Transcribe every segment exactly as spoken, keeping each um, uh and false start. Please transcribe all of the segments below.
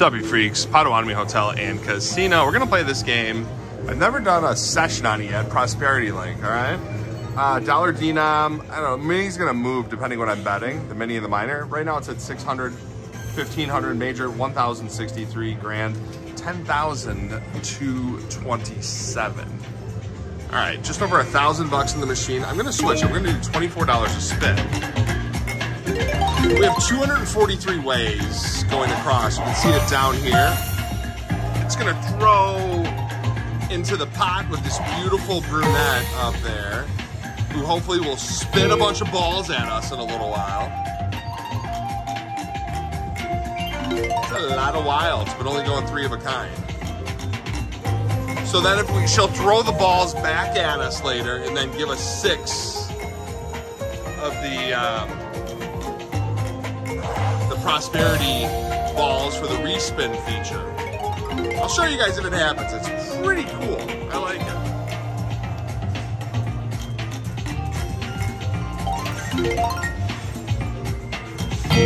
What's up, you freaks? Potawatomi Hotel and Casino. We're gonna play this game. I've never done a session on it yet. Prosperity Link, all right? Uh, dollar denom, I don't know, mini's gonna move depending on what I'm betting, the mini and the minor. Right now it's at six hundred, fifteen hundred major, one thousand sixty-three grand, ten thousand two twenty-seven. All right, just over a thousand bucks in the machine. I'm gonna switch, I'm gonna do twenty-four dollars a spin. We have two hundred forty-three ways going across. You can see it down here. It's gonna throw into the pot with this beautiful brunette up there, who hopefully will spin a bunch of balls at us in a little while. It's a lot of wilds, but only going three of a kind. So then if we, she'll throw the balls back at us later and then give us six of the, um, Prosperity balls for the respin feature. I'll show you guys if it happens. It's pretty cool. I like it.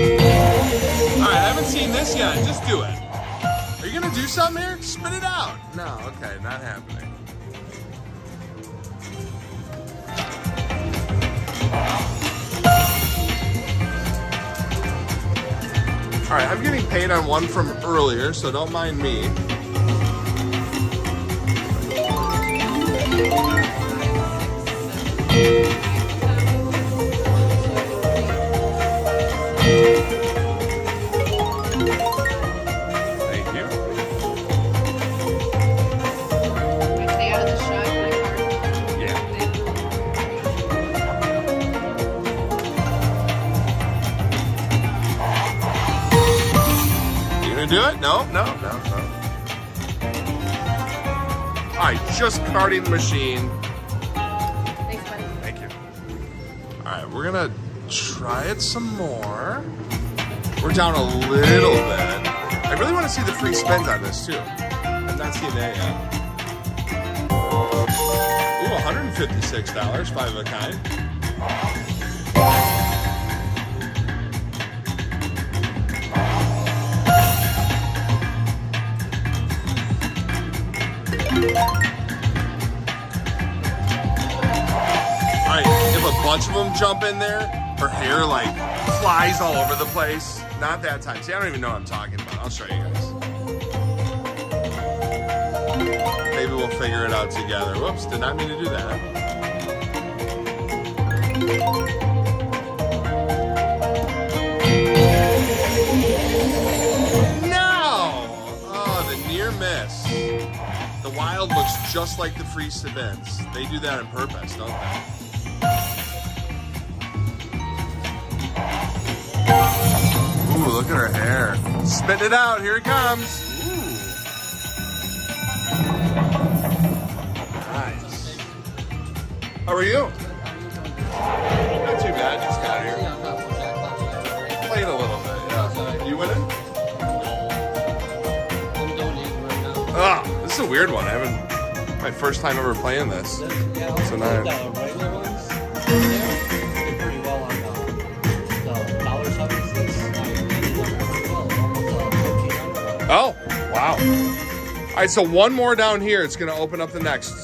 All right, I haven't seen this yet. Just do it. Are you gonna do something here? Spin it out. No, okay, not happening. All right, I'm getting paid on one from earlier, so don't mind me. Thank you. Stay out of the shot, my card. Yeah. Do it? No, no, no, no. All right, just carding the machine. Thanks, buddy. Thank you. All right, we're gonna try it some more. We're down a little bit. I really want to see the free spins on this too. I've not seen that yet. Ooh, one hundred fifty-six dollars, five of a kind. Bunch of them jump in there. Her hair like flies all over the place. Not that time. See, I don't even know what I'm talking about. I'll show you guys. Maybe we'll figure it out together. Whoops, did not mean to do that. No! Oh, the near miss. The wild looks just like the free events. They do that on purpose, don't they? Ooh, look at her hair. Spit it out, here it comes. Ooh. Nice. How are you? Not too bad, just got here. Played a little bit, yeah. You winning? Ah, this is a weird one. I haven't, my first time ever playing this. So nice. Oh, wow. All right, so one more down here. It's going to open up the next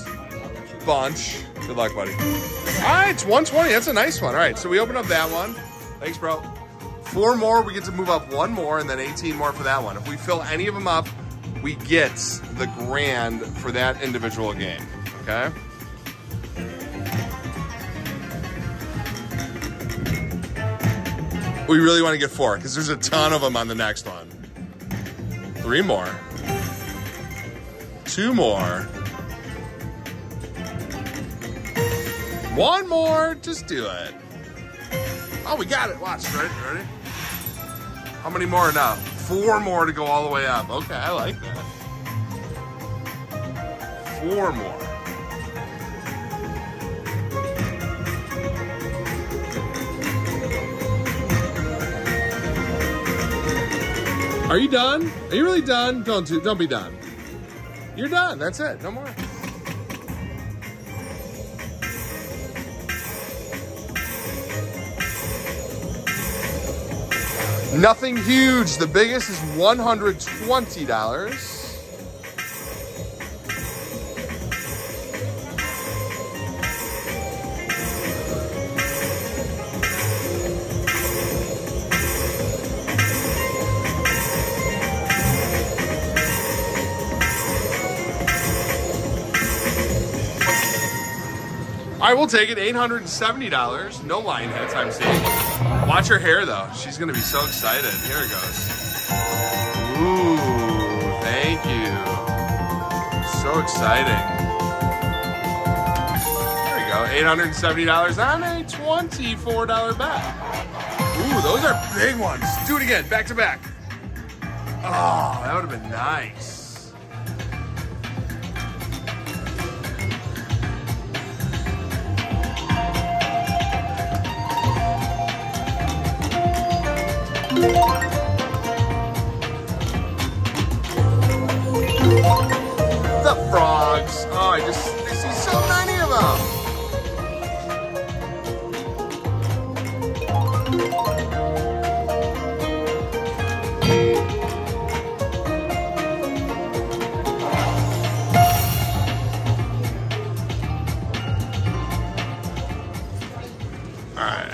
bunch. Good luck, buddy. All right, it's one twenty. That's a nice one. All right, so we open up that one. Thanks, bro. Four more. We get to move up one more and then eighteen more for that one. If we fill any of them up, we get the grand for that individual game, okay? We really want to get four because there's a ton of them on the next one. Three more. Two more. One more. Just do it. Oh, we got it. Watch. Ready? Ready? How many more now? Four more to go all the way up. Okay, I like that. Four more. Are you done? Are you really done? Don't do, don't be done. You're done, that's it, no more. Nothing huge. The biggest is one hundred twenty dollars. I will take it, eight hundred seventy dollars. No line hits, I'm seeing. Watch her hair though. She's gonna be so excited. Here it goes. Ooh, thank you. So exciting. There we go, eight hundred seventy dollars on a twenty-four dollar bet. Ooh, those are big ones. Do it again, back to back. Oh, that would've been nice. The frogs. Oh, I just, I see so many of them. All right,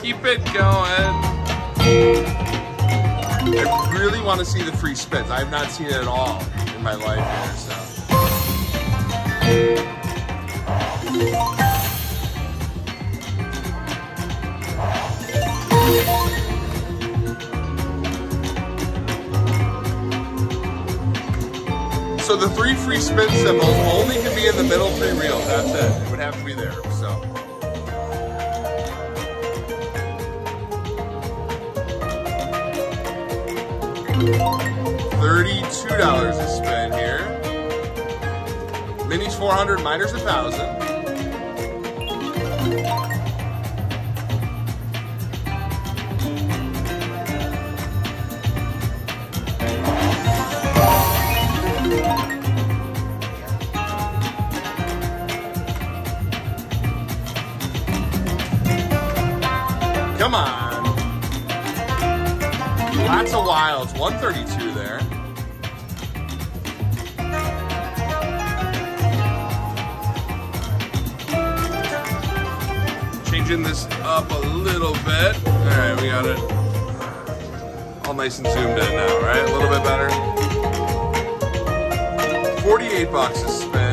keep it going. I really want to see the free spins. I have not seen it at all in my life here, so. So the three free spin symbols only can be in the middle three reels. That's it. It would have to be there, so. thirty-two dollars a spin here. Minis four hundred, minors one thousand. Come on. Lots of wilds, one thirty-two there. Changing this up a little bit. All right, we got it all nice and zoomed in now, right? A little bit better. forty-eight bucks a spin.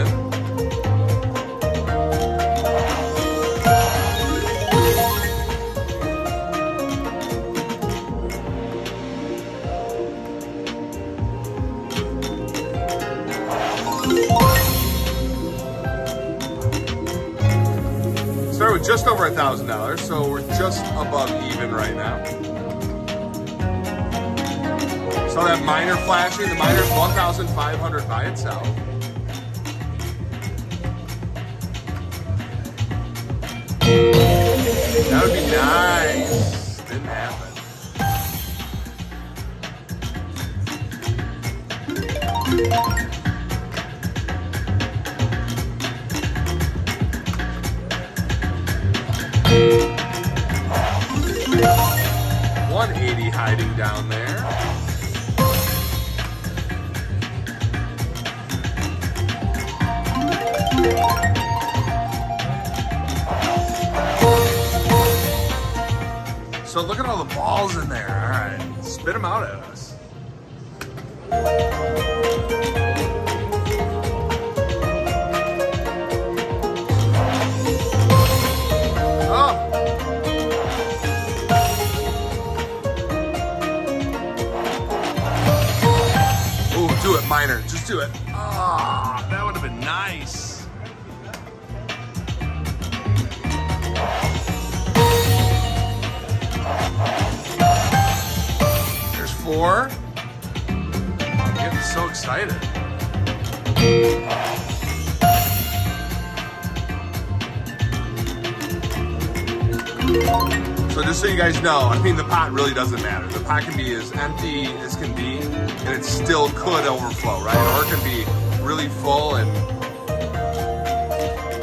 Start with just over a thousand dollars, so we're just above even right now. Saw that minor flashing. The minor's one thousand five hundred by itself. That would be nice. Didn't happen. one eighty hiding down there. So look at all the balls in there. All right, spit them out at us. Minor, just do it. Ah, oh, that would have been nice. There's four. I'm getting so excited. So just so you guys know, I mean, the pot really doesn't matter. The pot can be as empty as can be, and it still could overflow, right? Or it could be really full and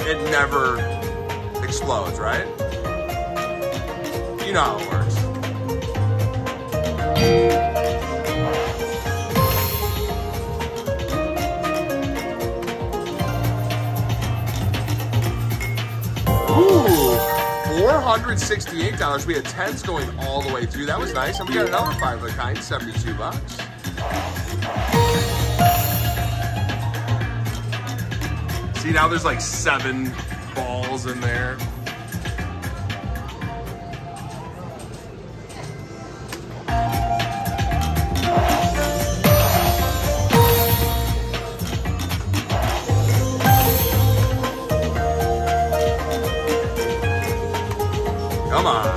it never explodes, right? You know how it works. four hundred sixty-eight dollars. We had tens going all the way through. That was nice. And we got another five of a kind, seventy-two bucks. See, now there's like seven balls in there. Come on.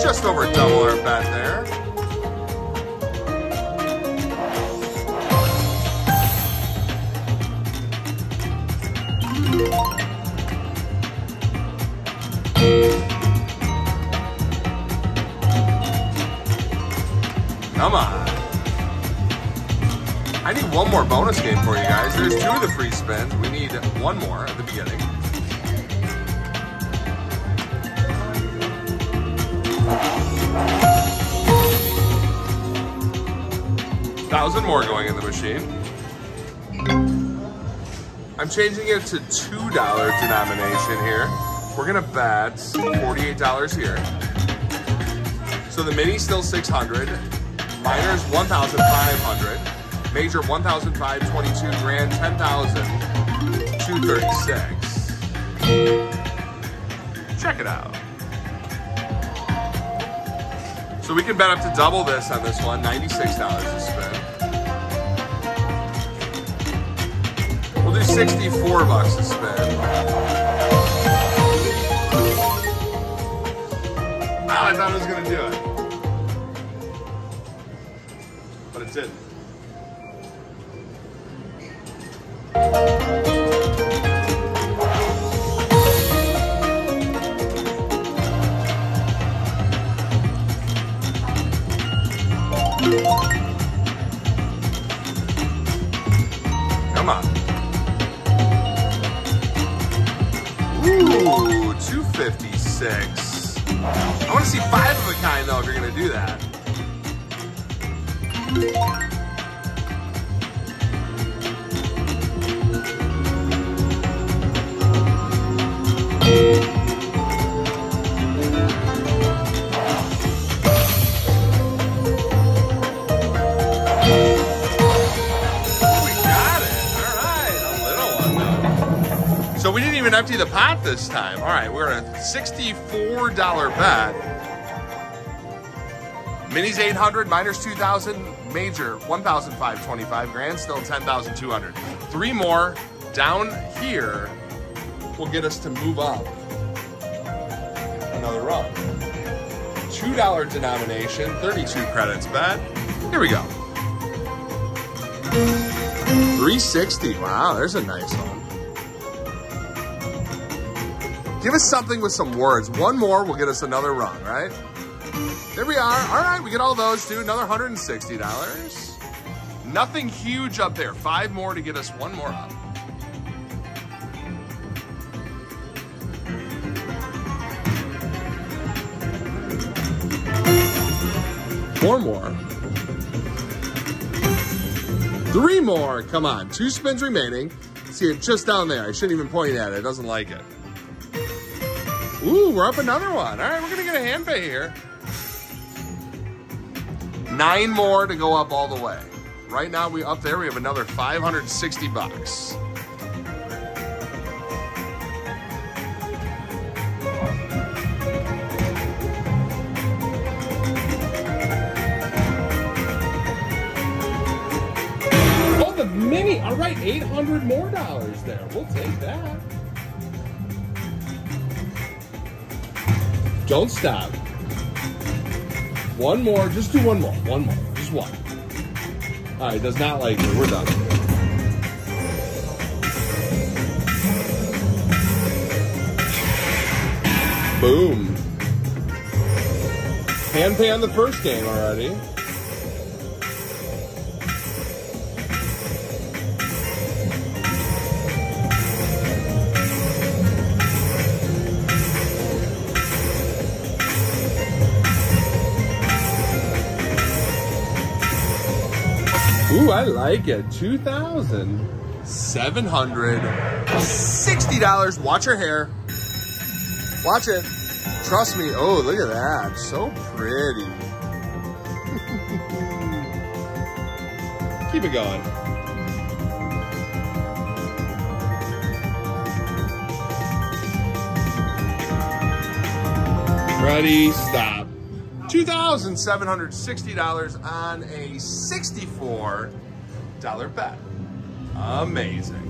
Just over double our bet there. Come on. I need one more bonus game for you guys. There's two of the free spins. We need one more at the beginning. Thousand more going in the machine. I'm changing it to two dollar denomination here. We're gonna bet forty-eight dollars here. So the mini's still six hundred. Minor's one thousand five hundred. Major one thousand five hundred, twenty-two grand, ten thousand, two thirty-six. Check it out. So we can bet up to double this on this one, ninety-six dollars a spin. We'll do sixty-four bucks a spin. Wow, I thought I was gonna do it. But it didn't. Come on. Ooh, two fifty-six. I want to see five of a kind though if you're going to do that. So we didn't even empty the pot this time. All right, we're at a sixty-four dollar bet. Minis eight hundred, minors two thousand, major one thousand five hundred twenty-five grand, still ten thousand two hundred. Three more down here will get us to move up another row. two dollar denomination, thirty-two credits bet. Here we go. three sixty, wow, there's a nice one. Give us something with some words. One more will get us another run, right? There we are. All right, we get all those, too. Another one hundred sixty dollars. Nothing huge up there. Five more to get us one more up. Four more. Three more. Come on. Two spins remaining. See it just down there. I shouldn't even point at it. It doesn't like it. Ooh, we're up another one. All right, we're gonna get a hand pay here. Nine more to go up all the way. Right now, we up there, we have another five hundred sixty bucks. Oh, the mini, all right, eight hundred more dollars there. We'll take that. Don't stop. One more. Just do one more. One more. Just one. All right. Does not like it. We're done. Boom. Hand pay on the first game already. Ooh, I like it. two thousand seven hundred sixty dollars. Watch her hair. Watch it. Trust me. Oh, look at that. So pretty. Keep it going. Ready, stop. two thousand seven hundred sixty dollars on a sixty-four dollar bet. Amazing.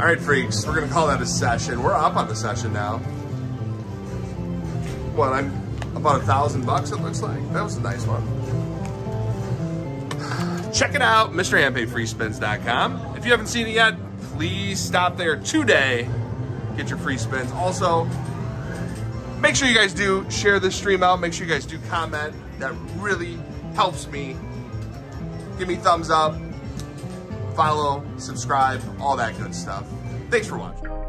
All right, freaks, we're gonna call that a session. We're up on the session now. What, I'm about a thousand bucks, it looks like. That was a nice one. Check it out, Mister Hand Pay, free spins dot com. If you haven't seen it yet, please stop there today. Get your free spins. Also, make sure you guys do share this stream out. Make sure you guys do comment. That really helps me. Give me thumbs up, follow, subscribe, all that good stuff. Thanks for watching.